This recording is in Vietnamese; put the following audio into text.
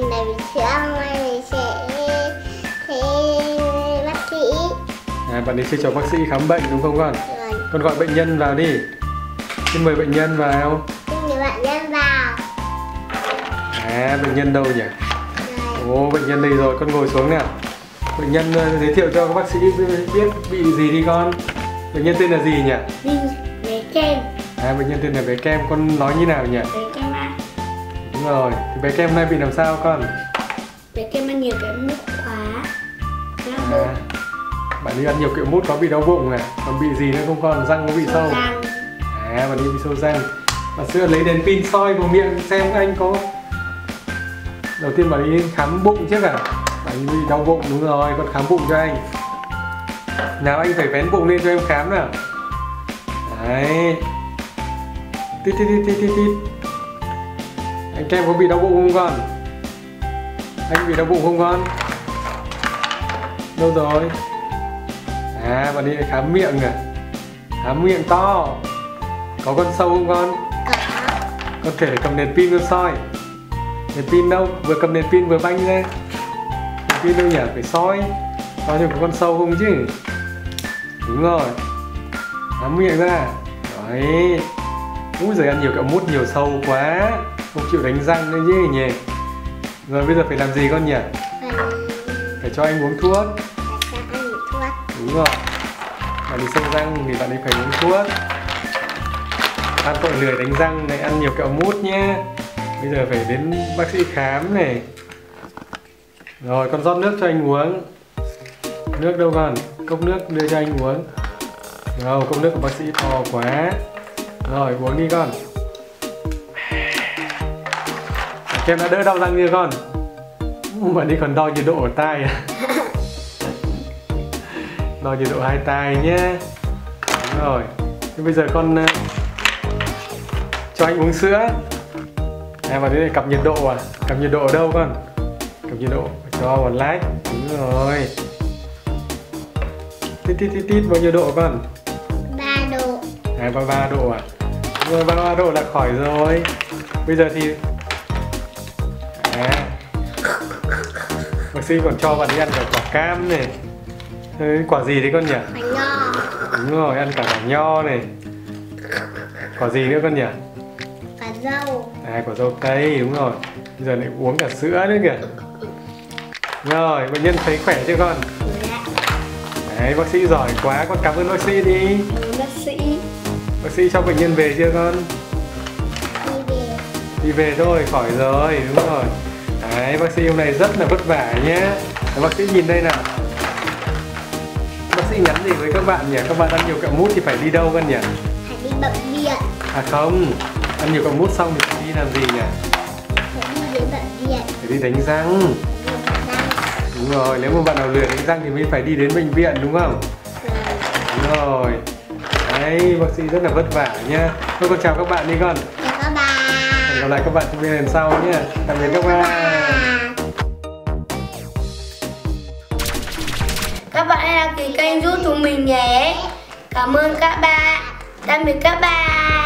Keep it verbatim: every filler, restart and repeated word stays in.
Mình là bình sữa, mai mình sẽ thế bác sĩ. À, bạn ấy sẽ cho bác sĩ khám bệnh đúng không con? Được. Con gọi bệnh nhân vào đi. Xin mời bệnh nhân vào. Xin mời bệnh nhân vào. À, bệnh nhân đâu nhỉ? Được. Ồ, bệnh nhân đây rồi, con ngồi xuống nào. Bệnh nhân giới thiệu cho các bác sĩ biết bị gì đi con. Bệnh nhân tên là gì nhỉ? Bệnh bé Kem. À, bệnh nhân tên là bé Kem, con nói như nào nhỉ? Bé Kem à. Đúng rồi, thì bé Kem hôm nay bị làm sao con? Bé Kem ăn nhiều kẹo mút quá. À, bạn đi ăn nhiều kẹo mút có bị đau bụng à? Còn bị gì nữa không con? Răng có bị sâu? Răng. À, bạn đi bị sâu răng. Bạn sẽ lấy đèn pin soi vào miệng xem anh có. Đầu tiên bạn đi khám bụng trước à? Bạn bị đau bụng đúng rồi, con khám bụng cho anh. Nào anh phải vén bụng lên cho em khám nào. Đấy. Tít tít tít tít tít. Anh Kem có bị đau bụng không con? Anh bị đau bụng không con? Đâu rồi? À, bạn đi khám miệng à? Khám miệng to. Có con sâu không con? Có thể cầm đèn pin con soi. Đèn pin đâu? Vừa cầm đèn pin vừa banh ra. Đèn pin đâu nhỉ? Phải soi. Coi thử có con sâu không chứ. Đúng rồi. Khám miệng ra. Đấy. Úi giời, ăn nhiều kẹo mút nhiều sâu quá. Không chịu đánh răng nữa chứ nhỉ. Rồi bây giờ phải làm gì con nhỉ? Phải, phải cho anh uống thuốc. Phải cho anh uống thuốc. Đúng rồi. Bạn đi sâu răng thì bạn ấy phải uống thuốc. Bạn tội lười đánh răng này, ăn nhiều kẹo mút nhé. Bây giờ phải đến bác sĩ khám này. Rồi con rót nước cho anh uống. Nước đâu con? Cốc nước đưa cho anh uống. Rồi, cốc nước của bác sĩ to quá. Rồi, uống đi con. Kem đã đỡ đau răng chưa con? Bạn đi còn đo nhiệt độ ở tai à? Đo nhiệt độ hai tai nhé. Đúng rồi. Thế bây giờ con uh, cho anh uống sữa. Em vào đây cặp nhiệt độ à? Cặp nhiệt độ ở đâu con? Cặp nhiệt độ cho vào lách. Đúng rồi. Tít tít tít tít, bao nhiêu độ con? ba độ. À, ba mươi ba độ à? Rồi, ba mươi ba độ là khỏi rồi. Bây giờ thì à, bác sĩ còn cho bạn đi ăn cả quả cam này. Đấy, quả gì đấy con nhỉ? Quả nho. Đúng rồi, ăn cả quả nho này. Quả gì nữa con nhỉ? Quả dâu. À, quả dâu tây, đúng rồi. Bây giờ lại uống cả sữa nữa kìa. Rồi, bệnh nhân thấy khỏe chưa con? Đấy, bác sĩ giỏi quá, con cảm ơn bác sĩ đi. Cảm ơn bác sĩ. Bác sĩ cho bệnh nhân về chưa con? Đi về. Đi về thôi, khỏi rồi, đúng rồi. Đấy, bác sĩ hôm nay rất là vất vả nhé. Đấy, bác sĩ nhìn đây nào. Bác sĩ nhắn gì với các bạn nhỉ? Các bạn ăn nhiều kẹo mút thì phải đi đâu con nhỉ? Phải đi bệnh viện. À không, ăn nhiều kẹo mút xong thì phải đi làm gì nhỉ? Phải đi đến bệnh viện. Phải đi đánh răng. Đúng rồi, nếu mà bạn nào lười đánh răng thì mới phải đi đến bệnh viện đúng không? Ừ. Đúng rồi. Đấy, bác sĩ rất là vất vả nhá. Thôi con chào các bạn đi con. Chào các bạn. Hẹn gặp lại các bạn trong video lần sau nhé. Tạm biệt các bạn. Các bạn hãy đăng ký kênh giúp chúng mình nhé. Cảm ơn các bạn. Tạm biệt các bạn.